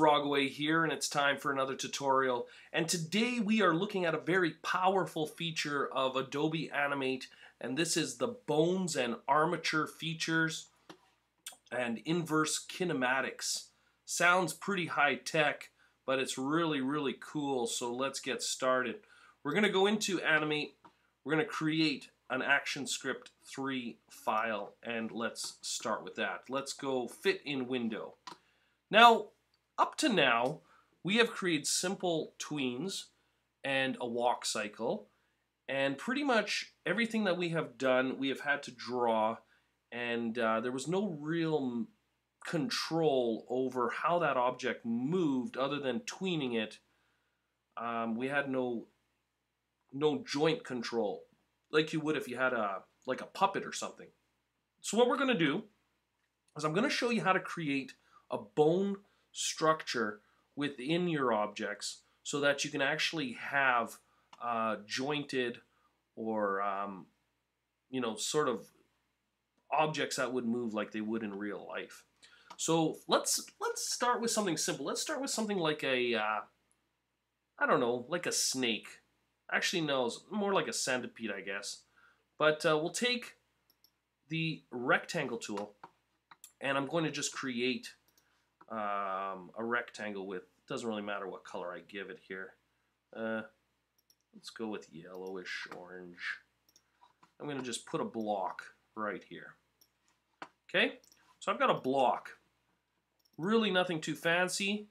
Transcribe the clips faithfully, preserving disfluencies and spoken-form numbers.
Frogway here, and it's time for another tutorial. And today we are looking at a very powerful feature of Adobe Animate, and this is the bones and armature features and inverse kinematics. Sounds pretty high tech, but it's really, really cool. So let's get started. We're going to go into Animate. We're going to create an ActionScript three file, and let's start with that. Let's go fit in window. Now, up to now, we have created simple tweens and a walk cycle, and pretty much everything that we have done, we have had to draw, and uh, there was no real control over how that object moved other than tweening it. Um, we had no no joint control, like you would if you had a like a puppet or something. So what we're going to do is I'm going to show you how to create a bone structure within your objects so that you can actually have uh, jointed or um, you know, sort of objects that would move like they would in real life. So let's let's start with something simple. Let's start with something like a uh, I don't know, like a snake. Actually, no, it's more like a centipede, I guess. But uh, we'll take the rectangle tool, and I'm going to just create um, a rectangle with, doesn't really matter what color I give it here. Uh, let's go with yellowish orange. I'm going to just put a block right here. Okay, so I've got a block. Really nothing too fancy.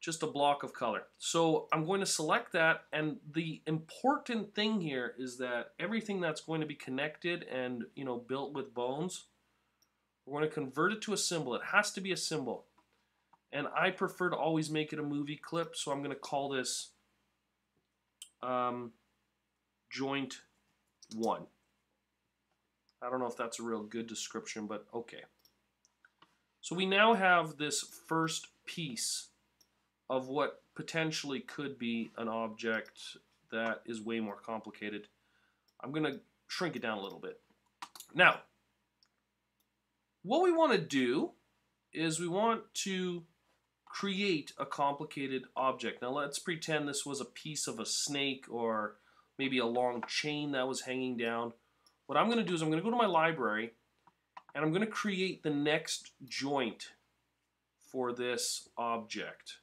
Just a block of color. So I'm going to select that, and the important thing here is that everything that's going to be connected and, you know, built with bones, we're going to convert it to a symbol. It has to be a symbol. And I prefer to always make it a movie clip, so I'm going to call this um, joint one. I don't know if that's a real good description, but okay. So we now have this first piece of what potentially could be an object that is way more complicated. I'm going to shrink it down a little bit. Now, what we want to do is we want to create a complicated object. Now, let's pretend this was a piece of a snake or maybe a long chain that was hanging down. What I'm going to do is I'm going to go to my library, and I'm going to create the next joint for this object.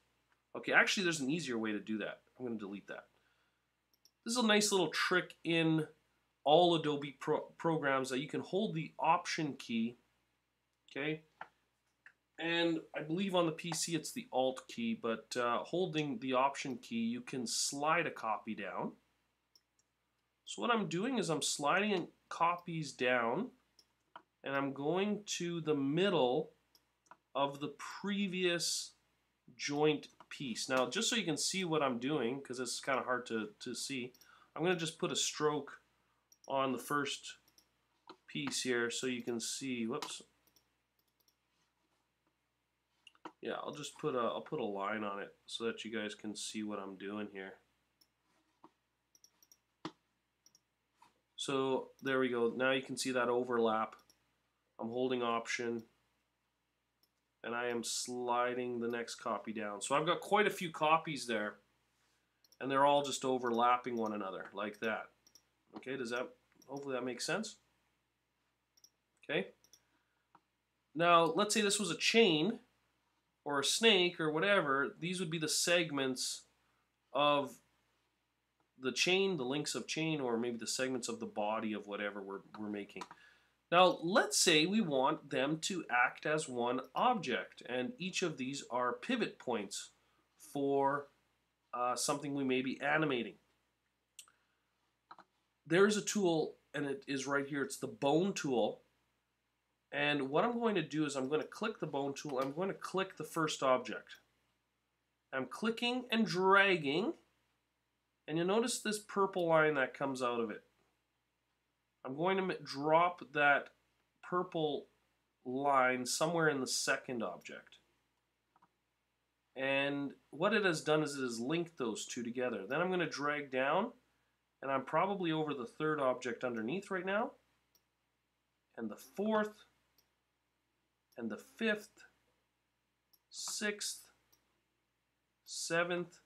Okay, actually there's an easier way to do that. I'm going to delete that. This is a nice little trick in all Adobe pro programs that you can hold the Option key, okay? And I believe on the P C it's the Alt key, but uh, holding the Option key, you can slide a copy down. So what I'm doing is I'm sliding copies down, and I'm going to the middle of the previous joint piece. Now, just so you can see what I'm doing, because it's kind of hard to, to see, I'm going to just put a stroke on the first piece here so you can see. Whoops. Yeah, I'll just put a, I'll put a line on it so that you guys can see what I'm doing here. So there we go. Now you can see that overlap. I'm holding Option, and I am sliding the next copy down. So I've got quite a few copies there, and they're all just overlapping one another like that. Okay, does that, hopefully that makes sense? Okay. Now, let's say this was a chain or a snake or whatever. These would be the segments of the chain, the links of chain, or maybe the segments of the body of whatever we're, we're making. Now, let's say we want them to act as one object, and each of these are pivot points for uh, something we may be animating. There's a tool, and it is right here. It's the bone tool, and what I'm going to do is I'm going to click the bone tool. I'm going to click the first object. I'm clicking and dragging, and you'll notice this purple line that comes out of it. I'm going to drop that purple line somewhere in the second object. And what it has done is it has linked those two together. Then I'm going to drag down, and I'm probably over the third object underneath right now, and the fourth, and the fifth, sixth, seventh,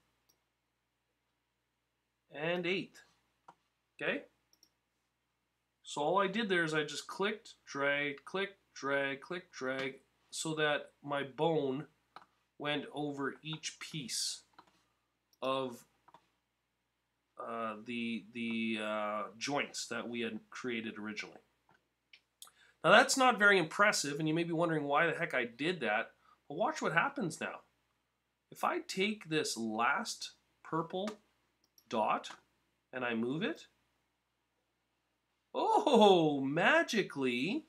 and eighth. Okay? So all I did there is I just clicked, dragged, click, drag, click, drag, so that my bone went over each piece of uh, the, the uh, joints that we had created originally. Now that's not very impressive, and you may be wondering why the heck I did that. Well, watch what happens now. If I take this last purple dot and I move it, oh, magically,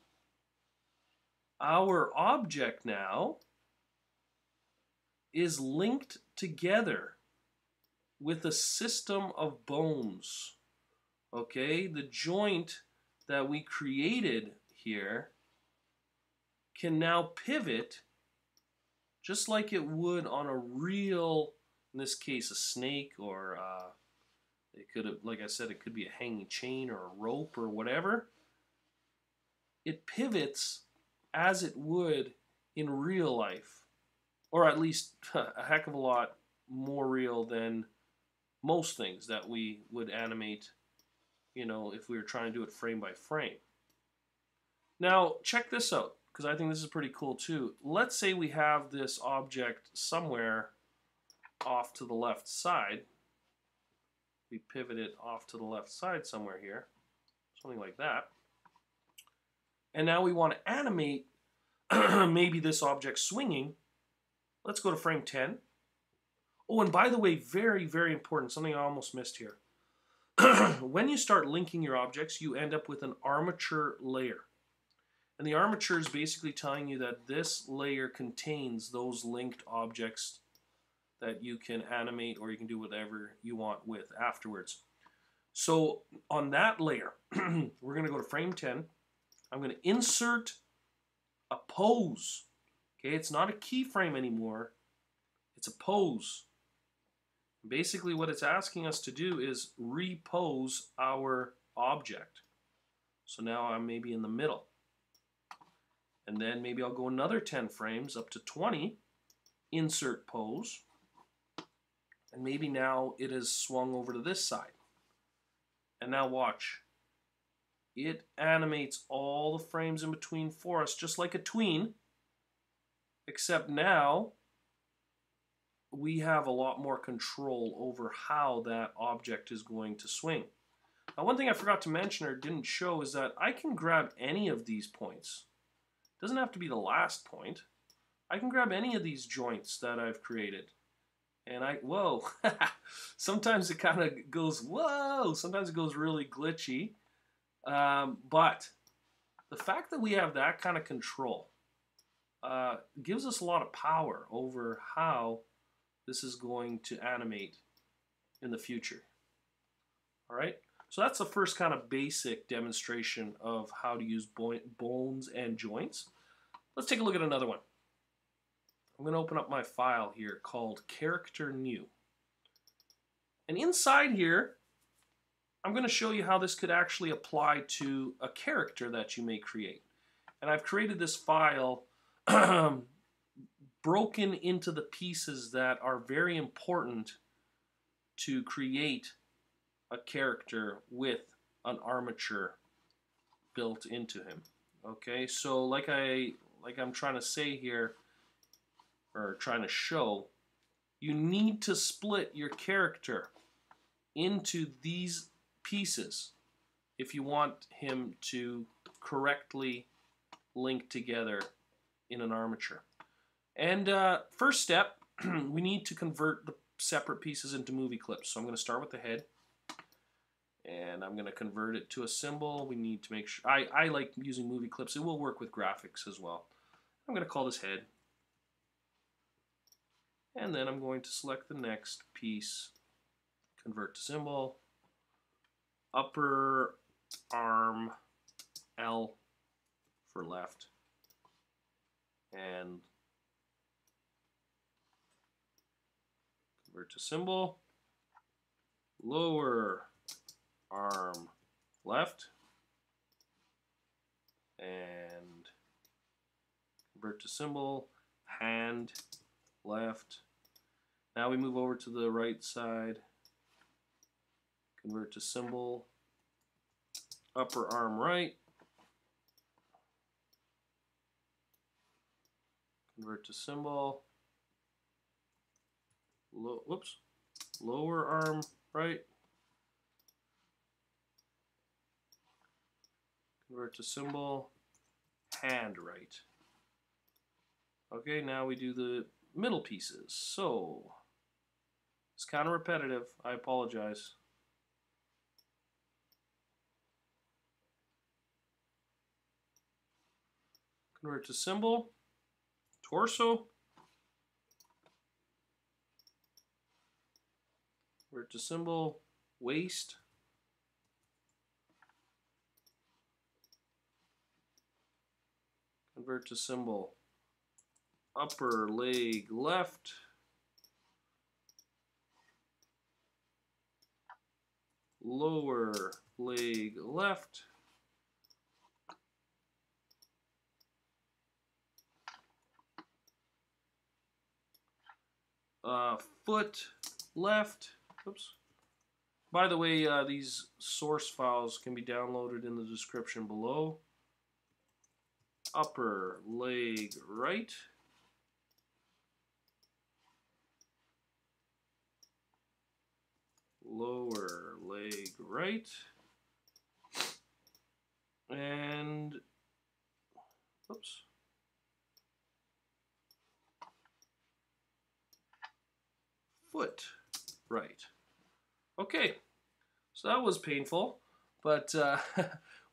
our object now is linked together with a system of bones. Okay, the joint that we created here can now pivot just like it would on a real, in this case, a snake, or uh, it could have, like I said, it could be a hanging chain or a rope or whatever. It pivots as it would in real life, or at least a heck of a lot more real than most things that we would animate, you know, if we were trying to do it frame by frame. Now, check this out, because I think this is pretty cool too. Let's say we have this object somewhere off to the left side. We pivot it off to the left side somewhere here, something like that. And now we want to animate maybe this object swinging. Let's go to frame ten. Oh, and by the way, very, very important, something I almost missed here. When you start linking your objects, you end up with an armature layer. And the armature is basically telling you that this layer contains those linked objects that you can animate, or you can do whatever you want with afterwards. So on that layer, we're going to go to frame ten. I'm going to insert a pose. Okay, it's not a keyframe anymore. It's a pose. Basically what it's asking us to do is repose our object. So now I'm maybe in the middle. And then maybe I'll go another ten frames up to twenty, insert pose, and maybe now it has swung over to this side. And now watch. It animates all the frames in between for us, just like a tween, except now we have a lot more control over how that object is going to swing. Now, one thing I forgot to mention or didn't show is that I can grab any of these points. It doesn't have to be the last point. I can grab any of these joints that I've created. And I, whoa, sometimes it kind of goes, whoa, sometimes it goes really glitchy. Um, but the fact that we have that kind of control uh, gives us a lot of power over how this is going to animate in the future. All right, so that's the first kind of basic demonstration of how to use bo bones and joints. Let's take a look at another one. I'm going to open up my file here called Character New. And inside here, I'm going to show you how this could actually apply to a character that you may create. And I've created this file broken into the pieces that are very important to create a character with an armature built into him. Okay, so like, I, like I'm trying to say here, or trying to show, you need to split your character into these pieces if you want him to correctly link together in an armature. And uh, first step, we need to convert the separate pieces into movie clips. So I'm going to start with the head, and I'm going to convert it to a symbol. We need to make sure, I, I like using movie clips. It will work with graphics as well. I'm going to call this head, and then I'm going to select the next piece, convert to symbol, upper arm, L for left, and convert to symbol, lower arm, left, and convert to symbol, hand, left, Now we move over to the right side, convert to symbol, upper arm right, convert to symbol, Low, whoops, lower arm right, convert to symbol, hand right. Okay, now we do the middle pieces. So it's kind of repetitive, I apologize. Convert to symbol, torso, convert to symbol, waist, convert to symbol, upper leg left, lower leg left, uh, foot left. Oops. By the way, uh, these source files can be downloaded in the description below. Upper leg right, lower leg right, and oops, foot right. Okay, so that was painful, but uh,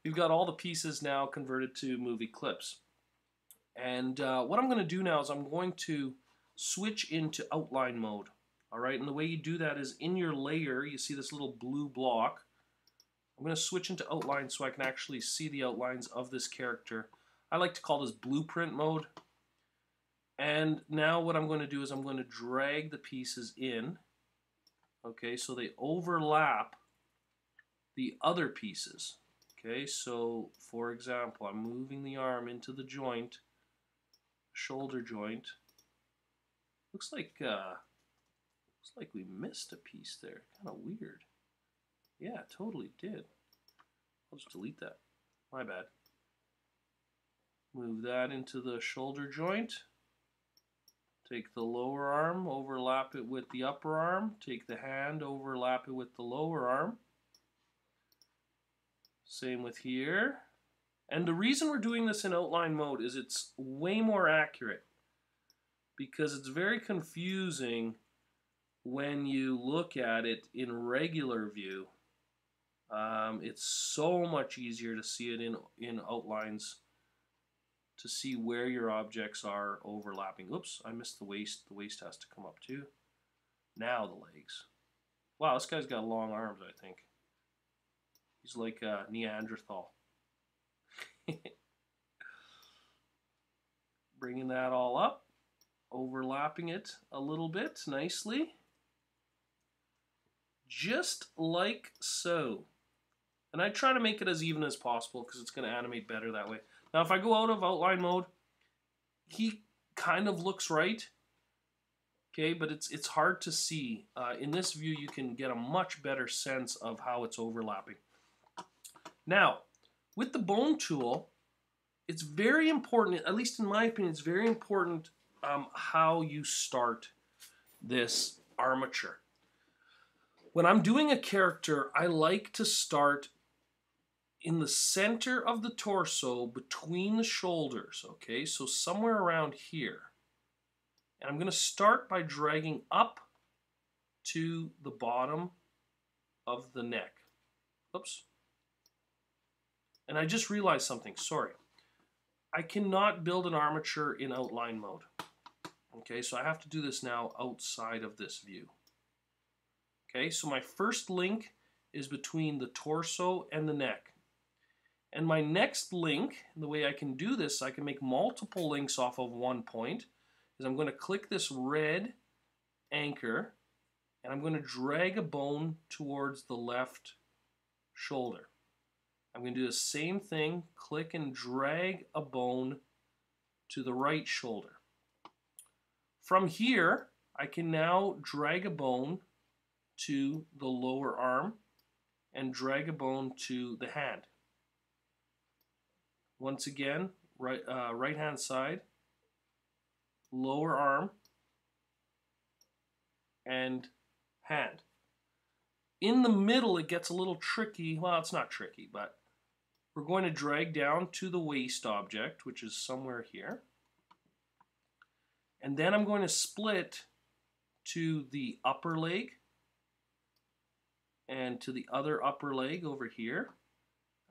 we've got all the pieces now converted to movie clips. And uh, what I'm going to do now is I'm going to switch into outline mode. All right, and the way you do that is in your layer, you see this little blue block. I'm going to switch into outline so I can actually see the outlines of this character. I like to call this blueprint mode. And now what I'm going to do is I'm going to drag the pieces in, okay, so they overlap the other pieces. Okay, so for example, I'm moving the arm into the joint, shoulder joint. Looks like... Uh, Looks like we missed a piece there. Kind of weird. Yeah, totally did. I'll just delete that. My bad. Move that into the shoulder joint. Take the lower arm, overlap it with the upper arm. Take the hand, overlap it with the lower arm. Same with here. And the reason we're doing this in outline mode is it's way more accurate, because it's very confusing when you look at it in regular view. Um, it's so much easier to see it in, in outlines, to see where your objects are overlapping. Oops, I missed the waist. The waist has to come up too. Now the legs. Wow, this guy's got long arms, I think. He's like a Neanderthal. Bringing that all up, overlapping it a little bit nicely. Just like so. And I try to make it as even as possible because it's going to animate better that way. Now if I go out of outline mode, he kind of looks right. Okay, but it's it's hard to see. Uh, in this view you can get a much better sense of how it's overlapping. Now, with the bone tool, it's very important, at least in my opinion, it's very important um, how you start this armature. When I'm doing a character, I like to start in the center of the torso between the shoulders, okay? So somewhere around here. And I'm going to start by dragging up to the bottom of the neck. Oops. And I just realized something, sorry. I cannot build an armature in outline mode. Okay, so I have to do this now outside of this view. Okay, so my first link is between the torso and the neck. And my next link, the way I can do this, I can make multiple links off of one point, is I'm going to click this red anchor, and I'm going to drag a bone towards the left shoulder. I'm going to do the same thing, click and drag a bone to the right shoulder. From here, I can now drag a bone to the lower arm and drag a bone to the hand. Once again, right, uh, right hand side, lower arm, and hand. In the middle, it gets a little tricky. Well, it's not tricky, but we're going to drag down to the waist object, which is somewhere here. And then I'm going to split to the upper leg and to the other upper leg over here.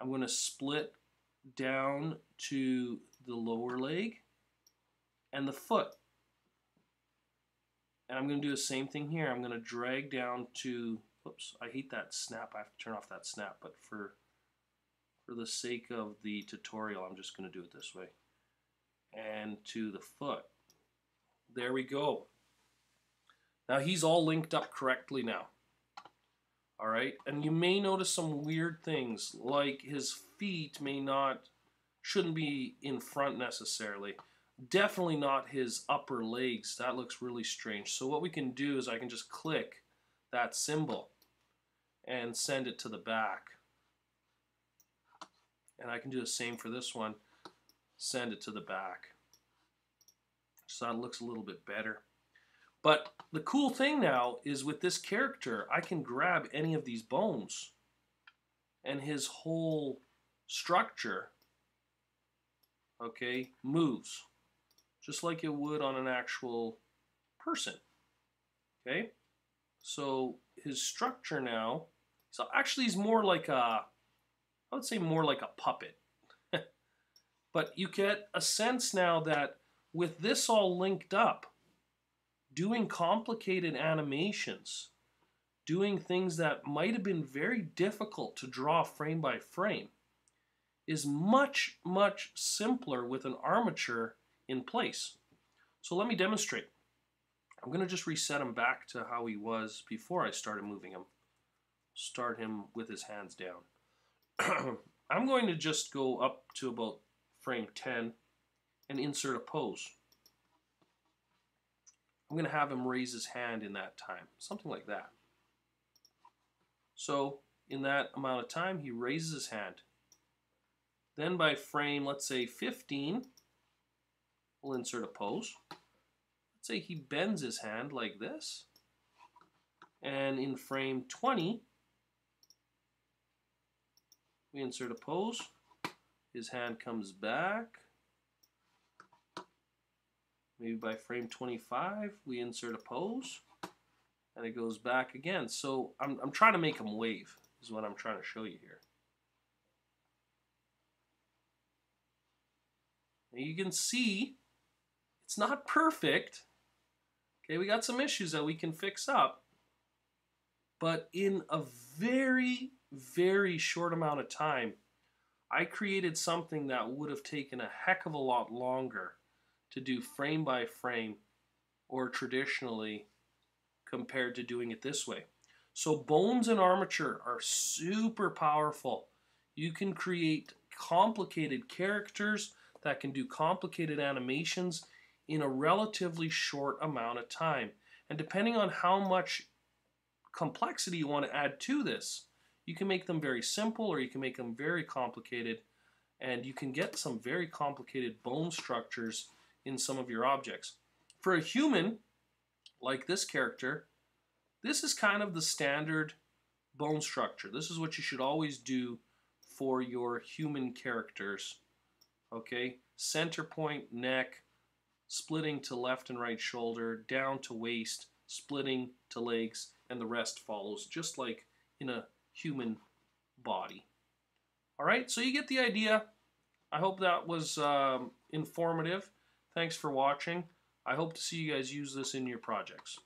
I'm going to split down to the lower leg and the foot. And I'm going to do the same thing here. I'm going to drag down to, oops, I hate that snap. I have to turn off that snap, but for, for the sake of the tutorial, I'm just going to do it this way. And to the foot. There we go. Now he's all linked up correctly now. All right, and you may notice some weird things, like his feet may not, shouldn't be in front necessarily. Definitely not his upper legs. That looks really strange. So what we can do is I can just click that symbol and send it to the back. And I can do the same for this one. Send it to the back. So that looks a little bit better. But the cool thing now is with this character, I can grab any of these bones and his whole structure, okay, moves just like it would on an actual person, okay? So his structure now, so actually he's more like a, I would say more like a puppet. But you get a sense now that with this all linked up, doing complicated animations, doing things that might have been very difficult to draw frame by frame, is much, much simpler with an armature in place. So let me demonstrate. I'm going to just reset him back to how he was before I started moving him. Start him with his hands down. I'm going to just go up to about frame ten. And insert a pose. I'm going to have him raise his hand in that time, something like that. So in that amount of time, he raises his hand. Then by frame, let's say fifteen, we'll insert a pose. Let's say he bends his hand like this. And in frame twenty, we insert a pose. His hand comes back. Maybe by frame twenty-five, we insert a pose, and it goes back again. So I'm, I'm trying to make him wave, is what I'm trying to show you here. Now you can see it's not perfect. Okay, we got some issues that we can fix up. But in a very, very short amount of time, I created something that would have taken a heck of a lot longer to do frame by frame or traditionally compared to doing it this way. So bones and armature are super powerful. You can create complicated characters that can do complicated animations in a relatively short amount of time. And depending on how much complexity you want to add to this, you can make them very simple or you can make them very complicated, and you can get some very complicated bone structures in some of your objects. For a human, like this character, this is kind of the standard bone structure. This is what you should always do for your human characters. Okay, center point, neck, splitting to left and right shoulder, down to waist, splitting to legs, and the rest follows, just like in a human body. All right, so you get the idea. I hope that was um, informative. Thanks for watching. I hope to see you guys use this in your projects.